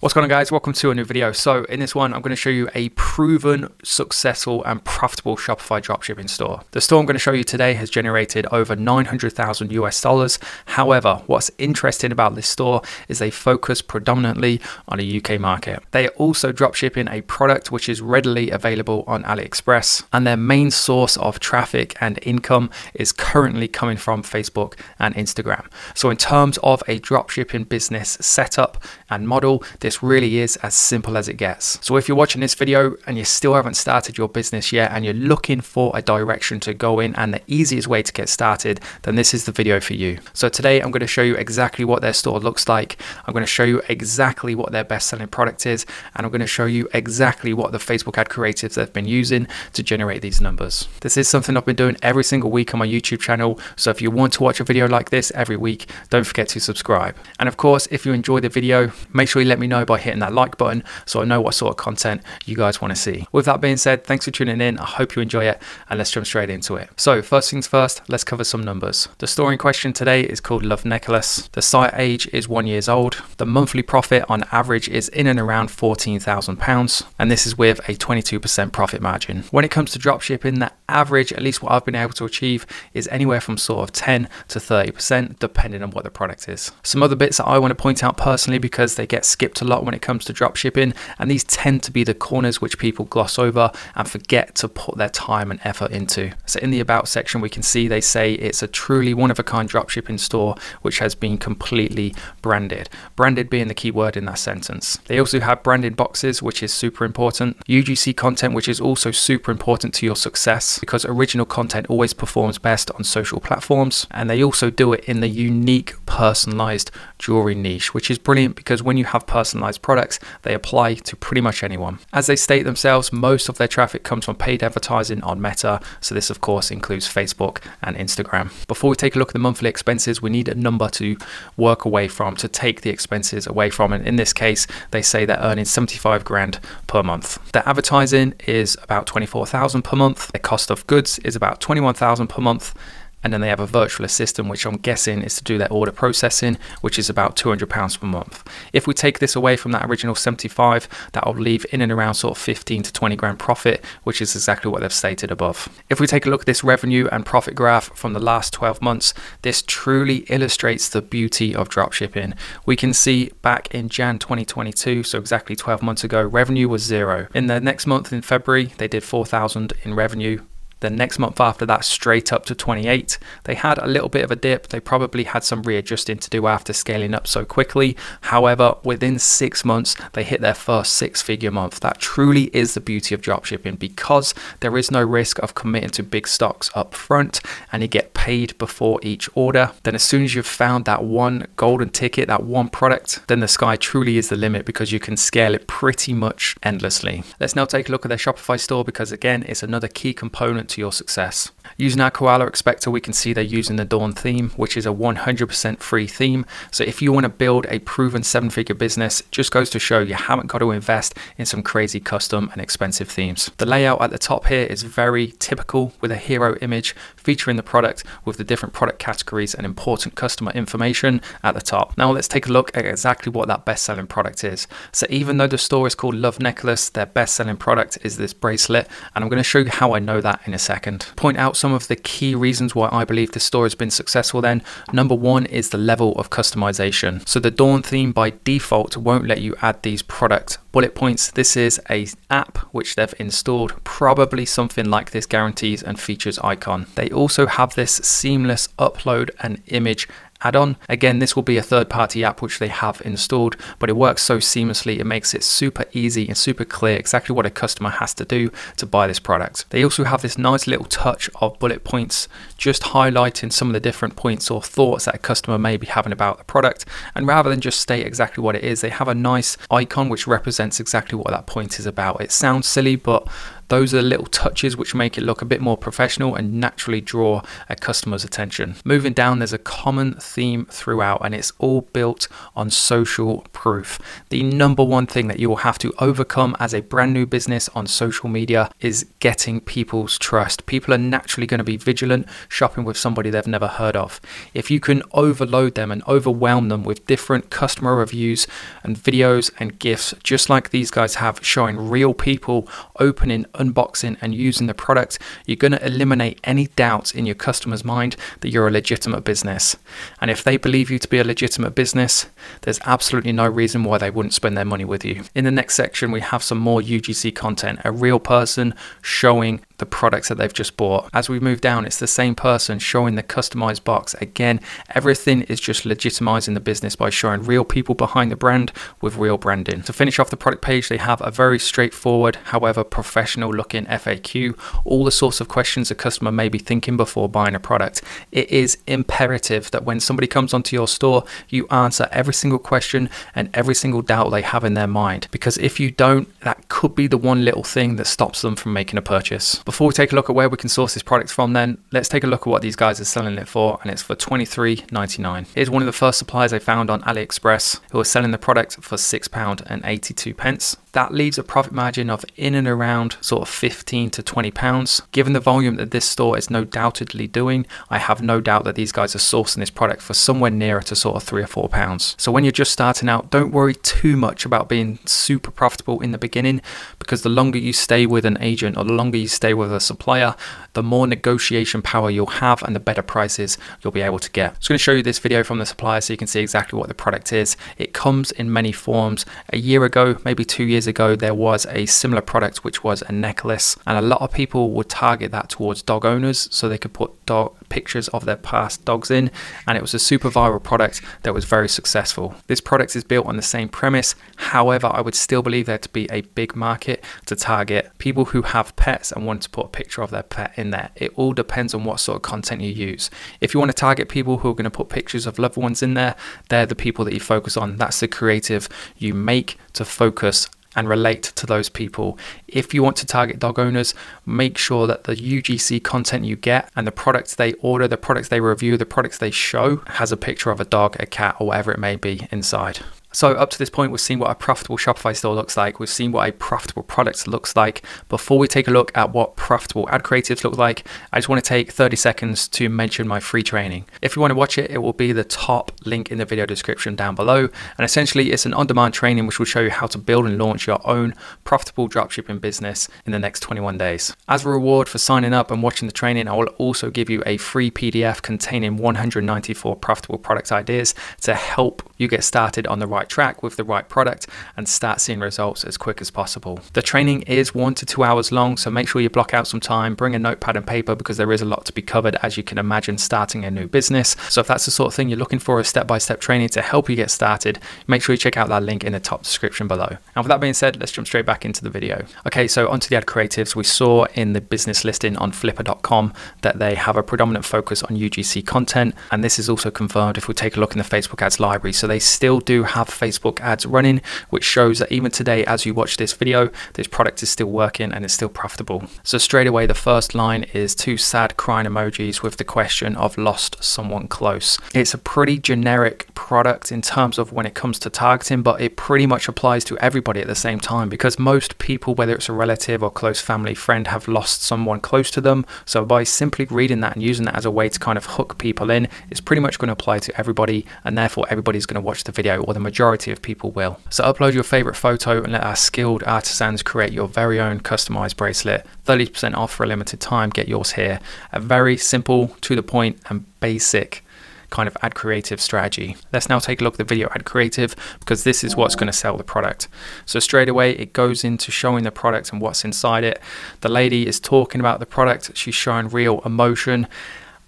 What's going on, guys? Welcome to a new video. So in this one, I'm going to show you a proven, successful and profitable Shopify dropshipping store. The store I'm going to show you today has generated over $900,000 US. However, what's interesting about this store is they focus predominantly on a UK market. They are also dropshipping a product which is readily available on AliExpress, and their main source of traffic and income is currently coming from Facebook and Instagram. So in terms of a dropshipping business setup and model, this really is as simple as it gets. So if you're watching this video and you still haven't started your business yet and you're looking for a direction to go in and the easiest way to get started, then this is the video for you. So today I'm going to show you exactly what their store looks like. I'm going to show you exactly what their best selling product is, and I'm going to show you exactly what the Facebook ad creatives they've been using to generate these numbers. This is something I've been doing every single week on my YouTube channel. So if you want to watch a video like this every week, don't forget to subscribe. And of course, if you enjoy the video, make sure you let me know by hitting that like button so I know what sort of content you guys want to see. With that being said, thanks for tuning in. I hope you enjoy it, and let's jump straight into it. So first things first, let's cover some numbers. The store in question today is called Love Necklace. The site age is 1 year old. The monthly profit on average is in and around £14,000, and this is with a 22% profit margin. When it comes to dropshipping, the average, at least what I've been able to achieve, is anywhere from sort of 10 to 30% depending on what the product is. Some other bits that I want to point out personally, because they get skipped a lot when it comes to dropshipping, and these tend to be the corners which people gloss over and forget to put their time and effort into. So in the about section, we can see they say it's a truly one-of-a-kind dropshipping store which has been completely branded. Branded being the key word in that sentence. They also have branded boxes, which is super important. UGC content, which is also super important to your success, because original content always performs best on social platforms, and they also do it in the unique personalized jewelry niche, which is brilliant because when you have personalized products, they apply to pretty much anyone. As they state themselves, most of their traffic comes from paid advertising on Meta, so this of course includes Facebook and Instagram. Before we take a look at the monthly expenses, we need a number to work away from, to take the expenses away from, and in this case they say they're earning 75 grand per month. Their advertising is about 24,000 per month, their cost of goods is about 21,000 per month, and then they have a virtual assistant, which I'm guessing is to do their order processing, which is about £200 per month. If we take this away from that original 75, that'll leave in and around sort of 15 to 20 grand profit, which is exactly what they've stated above. If we take a look at this revenue and profit graph from the last 12 months, this truly illustrates the beauty of dropshipping. We can see back in Jan 2022, so exactly 12 months ago, revenue was zero. In the next month, in February, they did 4,000 in revenue. The next month after that, straight up to 28. They had a little bit of a dip. They probably had some readjusting to do after scaling up so quickly. However, within 6 months, they hit their first six-figure month. That truly is the beauty of dropshipping, because there is no risk of committing to big stocks up front, and you get paid before each order. Then as soon as you've found that one golden ticket, that one product, then the sky truly is the limit, because you can scale it pretty much endlessly. Let's now take a look at their Shopify store, because again, it's another key component to your success. Using our Koala Inspector, we can see they're using the Dawn theme, which is a 100% free theme. So if you want to build a proven seven-figure business, just goes to show you haven't got to invest in some crazy custom and expensive themes. The layout at the top here is very typical, with a hero image featuring the product with the different product categories and important customer information at the top. Now let's take a look at exactly what that best-selling product is. So even though the store is called Love Necklace, their best-selling product is this bracelet, and I'm going to show you how I know that in a second. Point out some of the key reasons why I believe this store has been successful then. Number one is the level of customization. So the Dawn theme by default won't let you add these product bullet points. This is an app which they've installed, probably something like this guarantees and features icon. They also have this seamless upload and image add-on. Again, this will be a third-party app which they have installed, but it works so seamlessly, it makes it super easy and super clear exactly what a customer has to do to buy this product. They also have this nice little touch of bullet points, just highlighting some of the different points or thoughts that a customer may be having about the product, and rather than just state exactly what it is, they have a nice icon which represents exactly what that point is about. It sounds silly, but Those are little touches which make it look a bit more professional and naturally draw a customer's attention. Moving down, there's a common theme throughout, and it's all built on social proof. The number one thing that you will have to overcome as a brand new business on social media is getting people's trust. People are naturally going to be vigilant shopping with somebody they've never heard of. If you can overload them and overwhelm them with different customer reviews and videos and gifts, just like these guys have, showing real people opening, unboxing and using the product, you're going to eliminate any doubts in your customer's mind that you're a legitimate business. And if they believe you to be a legitimate business, there's absolutely no reason why they wouldn't spend their money with you. In the next section, we have some more UGC content, a real person showing the products that they've just bought. As we move down, it's the same person showing the customized box. Again, everything is just legitimizing the business by showing real people behind the brand with real branding. To finish off the product page, they have a very straightforward, however professional looking FAQ, all the sorts of questions a customer may be thinking before buying a product. It is imperative that when somebody comes onto your store, you answer every single question and every single doubt they have in their mind, because if you don't, that could be the one little thing that stops them from making a purchase. Before we take a look at where we can source this product from then, let's take a look at what these guys are selling it for, and it's for $23.99. Here's one of the first suppliers I found on AliExpress who are selling the product for £6.82. That leaves a profit margin of in and around sort of £15 to £20. Given the volume that this store is no doubtedly doing, I have no doubt that these guys are sourcing this product for somewhere nearer to sort of £3 or £4. So when you're just starting out, don't worry too much about being super profitable in the beginning, because the longer you stay with an agent or the longer you stay with a supplier, the more negotiation power you'll have and the better prices you'll be able to get. I'm just going to show you this video from the supplier so you can see exactly what the product is. It comes in many forms. A year ago, maybe 2 years ago, there was a similar product which was a necklace, and a lot of people would target that towards dog owners so they could put dog pictures of their past dogs in, and it was a super viral product that was very successful. This product is built on the same premise. However, I would still believe there to be a big market to target people who have pets and want to put a picture of their pet in there. It all depends on what sort of content you use. If you want to target people who are going to put pictures of loved ones in there, they're the people that you focus on. That's the creative you make to focus and relate to those people. If you want to target dog owners, make sure that the UGC content you get and the products they order, the products they review, the products they show has a picture of a dog, a cat, or whatever it may be inside. So up to this point, we've seen what a profitable Shopify store looks like. We've seen what a profitable product looks like. Before we take a look at what profitable ad creatives look like, I just want to take 30 seconds to mention my free training. If you want to watch it, it will be the top link in the video description down below. And essentially, it's an on-demand training which will show you how to build and launch your own profitable dropshipping business in the next 21 days. As a reward for signing up and watching the training, I will also give you a free PDF containing 194 profitable product ideas to help you get started on the right track with the right product and start seeing results as quick as possible. The training is 1 to 2 hours long, so make sure you block out some time, bring a notepad and paper, because there is a lot to be covered, as you can imagine, starting a new business. So if that's the sort of thing you're looking for, a step-by-step training to help you get started, make sure you check out that link in the top description below. And with that being said, let's jump straight back into the video. Okay, so onto the ad creatives. We saw in the business listing on flipper.com that they have a predominant focus on UGC content, and this is also confirmed if we take a look in the Facebook ads library. So they still do have Facebook ads running, which shows that even today, as you watch this video, this product is still working and it's still profitable. So straight away, the first line is two sad crying emojis with the question of lost someone close. It's a pretty generic product in terms of when it comes to targeting, but it pretty much applies to everybody at the same time, because most people, whether it's a relative or close family friend, have lost someone close to them. So by simply reading that and using that as a way to kind of hook people in, it's pretty much going to apply to everybody, and therefore everybody's going to watch the video, or the majority of people will. So upload your favorite photo and let our skilled artisans create your very own customized bracelet. 30% off for a limited time. Get yours here. A very simple, to the point and basic kind of ad creative strategy. Let's now take a look at the video ad creative, because this is what's going to sell the product. So straight away, it goes into showing the product and what's inside it. The lady is talking about the product. She's showing real emotion.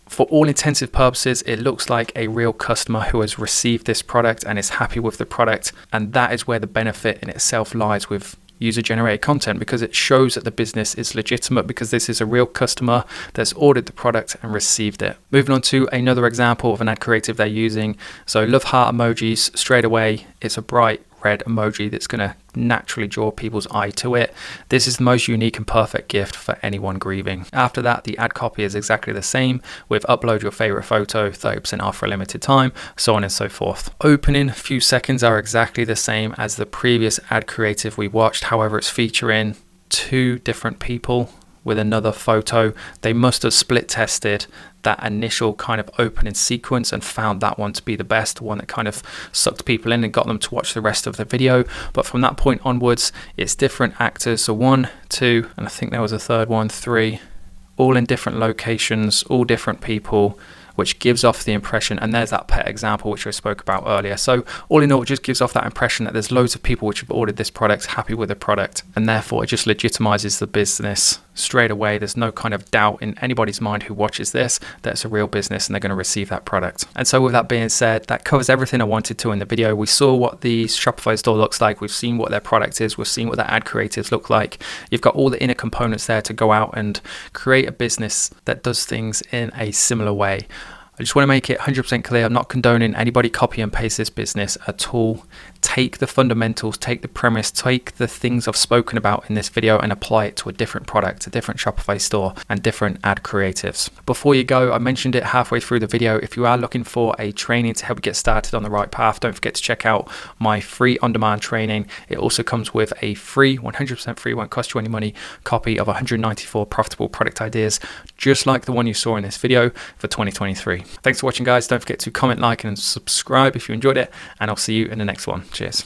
For all intensive purposes, it looks like a real customer who has received this product and is happy with the product. And that is where the benefit in itself lies with user-generated content, because it shows that the business is legitimate, because this is a real customer that's ordered the product and received it. Moving on to another example of an ad creative they're using. So love heart emojis, straight away, it's a bright, red emoji that's going to naturally draw people's eye to it. This is the most unique and perfect gift for anyone grieving. After that, the ad copy is exactly the same with upload your favorite photo, 30% off for a limited time, so on and so forth. Opening few seconds are exactly the same as the previous ad creative we watched. However, it's featuring two different people with another photo. They must have split tested that initial kind of opening sequence and found that one to be the best, one that kind of sucked people in and got them to watch the rest of the video. But from that point onwards, it's different actors. So 1, 2, and I think there was a third one, 3, all in different locations, all different people, which gives off the impression, and there's that pet example which I spoke about earlier. So all in all, it just gives off that impression that there's loads of people which have ordered this product, happy with the product, and therefore it just legitimizes the business straight away. There's no kind of doubt in anybody's mind who watches this that it's a real business and they're going to receive that product. And so with that being said, that covers everything I wanted to in the video. We saw what the Shopify store looks like. We've seen what their product is. We've seen what their ad creatives look like. You've got all the inner components there to go out and create a business that does things in a similar way. I just want to make it 100% clear, I'm not condoning anybody copy and paste this business at all. Take the fundamentals, take the premise, take the things I've spoken about in this video and apply it to a different product, a different Shopify store and different ad creatives. Before you go, I mentioned it halfway through the video, if you are looking for a training to help you get started on the right path, don't forget to check out my free on-demand training. It also comes with a free, 100% free, won't cost you any money, copy of 194 profitable product ideas, just like the one you saw in this video for 2023. Thanks for watching, guys. Don't forget to comment, like, and subscribe if you enjoyed it, and I'll see you in the next one. Cheers.